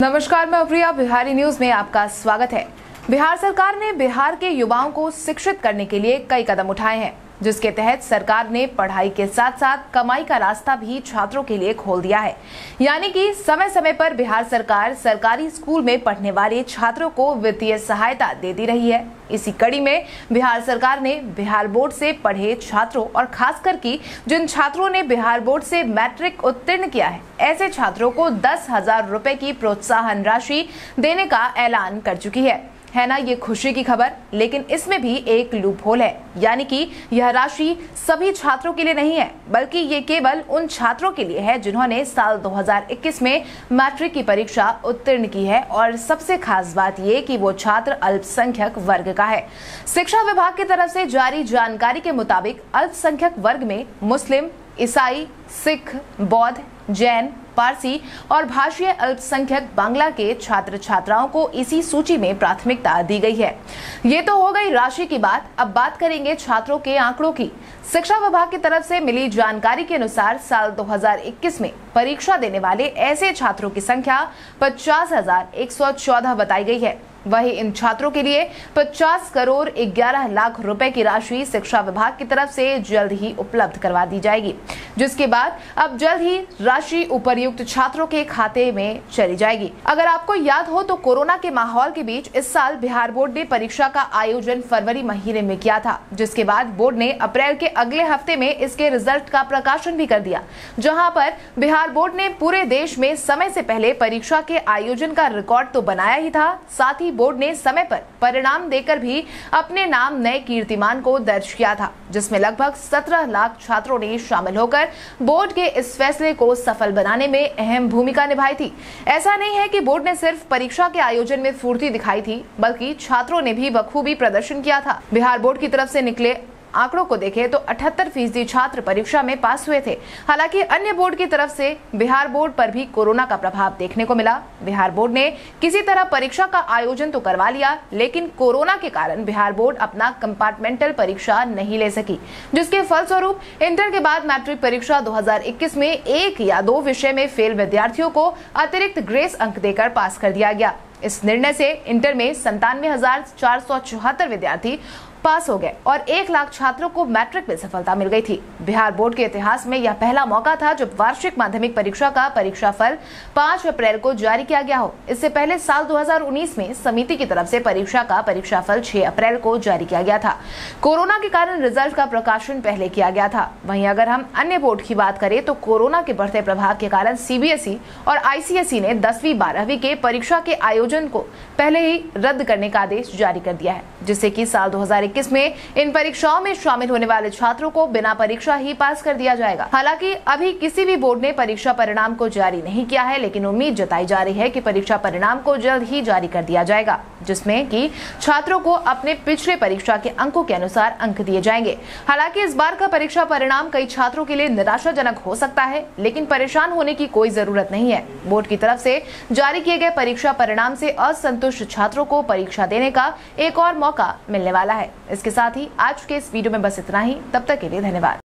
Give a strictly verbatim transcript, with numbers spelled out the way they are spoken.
नमस्कार, मैं प्रिया बिहारी न्यूज में आपका स्वागत है। बिहार सरकार ने बिहार के युवाओं को शिक्षित करने के लिए कई कदम उठाए हैं, जिसके तहत सरकार ने पढ़ाई के साथ साथ कमाई का रास्ता भी छात्रों के लिए खोल दिया है। यानी कि समय समय पर बिहार सरकार सरकारी स्कूल में पढ़ने वाले छात्रों को वित्तीय सहायता देती रही है। इसी कड़ी में बिहार सरकार ने बिहार बोर्ड से पढ़े छात्रों और खासकर की जिन छात्रों ने बिहार बोर्ड से मैट्रिक उत्तीर्ण किया है, ऐसे छात्रों को दस हजार रुपए की प्रोत्साहन राशि देने का ऐलान कर चुकी है। है ना ये खुशी की खबर, लेकिन इसमें भी एक लूपहोल है। यानी कि यह राशि सभी छात्रों के लिए नहीं है, बल्कि ये केवल उन छात्रों के लिए है जिन्होंने साल दो हजार इक्कीस में मैट्रिक की परीक्षा उत्तीर्ण की है। और सबसे खास बात ये कि वो छात्र अल्पसंख्यक वर्ग का है। शिक्षा विभाग की तरफ से जारी जानकारी के मुताबिक अल्पसंख्यक वर्ग में मुस्लिम, ईसाई, सिख, बौद्ध, जैन, पारसी और भाषीय अल्पसंख्यक बांग्ला के छात्र छात्राओं को इसी सूची में प्राथमिकता दी गई है। ये तो हो गई राशि की बात। अब बात करेंगे छात्रों के आंकड़ों की। शिक्षा विभाग की तरफ से मिली जानकारी के अनुसार साल दो हजार इक्कीस में परीक्षा देने वाले ऐसे छात्रों की संख्या पचास हजार एक सौ चौदह बताई गई है। वहीं इन छात्रों के लिए पचास करोड़ ग्यारह लाख रुपए की राशि शिक्षा विभाग की तरफ से जल्द ही उपलब्ध करवा दी जाएगी, जिसके बाद अब जल्द ही राशि उपर्युक्त छात्रों के खाते में चली जाएगी। अगर आपको याद हो तो कोरोना के माहौल के बीच इस साल बिहार बोर्ड ने परीक्षा का आयोजन फरवरी महीने में किया था, जिसके बाद बोर्ड ने अप्रैल के अगले हफ्ते में इसके रिजल्ट का प्रकाशन भी कर दिया, जहाँ पर बिहार बोर्ड ने पूरे देश में समय से पहले परीक्षा के आयोजन का रिकॉर्ड तो बनाया ही था, साथ ही बोर्ड ने समय पर परिणाम देकर भी अपने नाम नए कीर्तिमान को दर्ज किया था, जिसमें लगभग सत्रह लाख छात्रों ने शामिल होकर बोर्ड के इस फैसले को सफल बनाने में अहम भूमिका निभाई थी। ऐसा नहीं है कि बोर्ड ने सिर्फ परीक्षा के आयोजन में फुर्ती दिखाई थी, बल्कि छात्रों ने भी बखूबी प्रदर्शन किया था। बिहार बोर्ड की तरफ से निकले आंकड़ों को देखें तो अठहत्तर फीसदी छात्र परीक्षा में पास हुए थे। हालांकि अन्य बोर्ड की तरफ से बिहार बोर्ड पर भी कोरोना का प्रभाव देखने को मिला। बिहार बोर्ड ने किसी तरह परीक्षा का आयोजन तो करवा लिया, लेकिन कोरोना के कारण बिहार बोर्ड अपना कंपार्टमेंटल परीक्षा नहीं ले सकी, जिसके फलस्वरूप इंटर के बाद मैट्रिक परीक्षा दो हजार इक्कीस में एक या दो विषय में फेल विद्यार्थियों को अतिरिक्त ग्रेस अंक देकर पास कर दिया गया। इस निर्णय से इंटर में संतानवे हजार चार सौ चौहत्तर विद्यार्थी पास हो गए और एक लाख छात्रों को मैट्रिक में सफलता मिल गई थी। बिहार बोर्ड के इतिहास में यह पहला मौका था जब वार्षिक माध्यमिक परीक्षा का परीक्षाफल पाँच अप्रैल को जारी किया गया हो। इससे पहले साल दो हजार उन्नीस में समिति की तरफ से परीक्षा का परीक्षाफल छह अप्रैल को जारी किया गया था। कोरोना के कारण रिजल्ट का प्रकाशन पहले किया गया था। वहीं अगर हम अन्य बोर्ड की बात करें तो कोरोना के बढ़ते प्रभाव के कारण सीबीएसई और आईसीएसई ने दसवीं बारहवीं के परीक्षा के आयोजन को पहले ही रद्द करने का आदेश जारी कर दिया है, जिससे की साल दो हजार इक्कीस में इन परीक्षाओं में शामिल होने वाले छात्रों को बिना परीक्षा ही पास कर दिया जाएगा। हालांकि अभी किसी भी बोर्ड ने परीक्षा परिणाम को जारी नहीं किया है, लेकिन उम्मीद जताई जा रही है कि परीक्षा परिणाम को जल्द ही जारी कर दिया जाएगा, जिसमें कि छात्रों को अपने पिछले परीक्षा के अंकों के अनुसार अंक दिए जाएंगे। हालांकि इस बार का परीक्षा परिणाम कई छात्रों के लिए निराशाजनक हो सकता है, लेकिन परेशान होने की कोई जरूरत नहीं है। बोर्ड की तरफ से जारी किए गए परीक्षा परिणाम से असंतुष्ट छात्रों को परीक्षा देने का एक और मौका मिलने वाला है। इसके साथ ही आज के इस वीडियो में बस इतना ही। तब तक के लिए धन्यवाद।